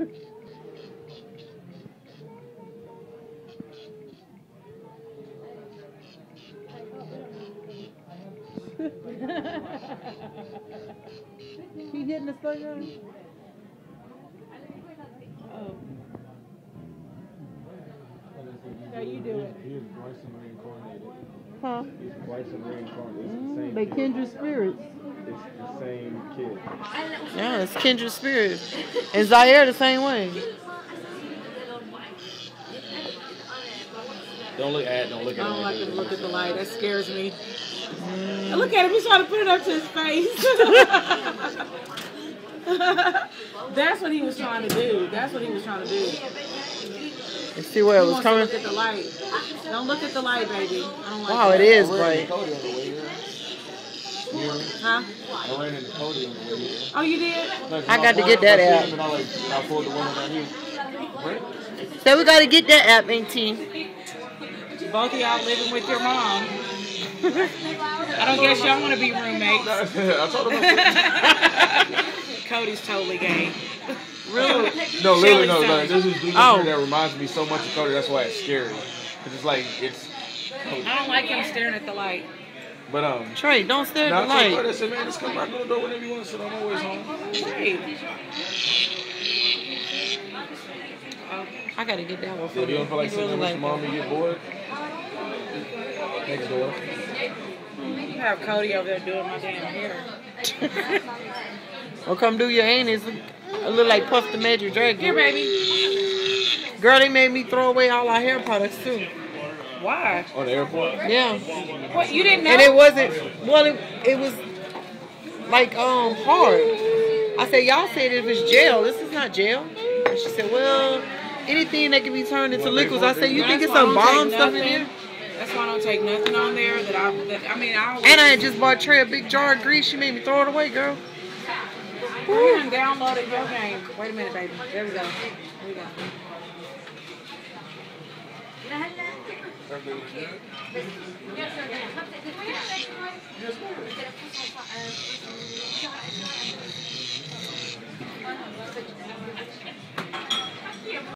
She's hitting the photo. Oh. Now you do it. He is twice and reincarnated. Huh? He's twice and reincarnated. It's the same. They kindred spirits. It's the same kid. Yeah, it's kindred spirits. And Zaire the same way. Don't look at it. Don't look at it. I don't like to look at the light. That scares me. Mm. Look at him. He's trying to put it up to his face. That's what he was trying to do. That's what he was trying to do. You see where it was coming? Don't look at the light. Don't look at the light, baby. I don't like wow, that. It is bright. Huh? I ran into Cody on the way here. Oh, you did? I got to get that app. So we got to get that app, Auntie. Both of y'all living with your mom. I don't guess y'all want to be roommates. I told him. Cody's totally gay. Really? No, literally, no. Like, this is dude that reminds me so much of Cody. That's why it's scary. Cause it's like it's. Cody. I don't like him staring at the light. But Tre, don't stare at the light. I said, man, just come back to the door whenever you want. So I'm always home. Right. I gotta get that one. So you don't feel like sitting there with your mom and get bored? Next door. You have Cody over there doing my damn hair. Well, come do your anus. I look like Puff the Magic Dragon. Here, baby. Girl, they made me throw away all our hair products too. Why? On the airport? Yeah. What, you didn't know? And it wasn't. Well, it was like hard. I said, y'all said it was gel. This is not gel. And she said, well, anything that can be turned into liquids. I said, you think it's some bomb stuff in there? That's why I don't take nothing on there. I mean, I always. And I had just bought Tre a big jar of grease. She made me throw it away, girl. I done downloaded your game. Wait a minute, baby. There we go. Here we go. Yes, sir.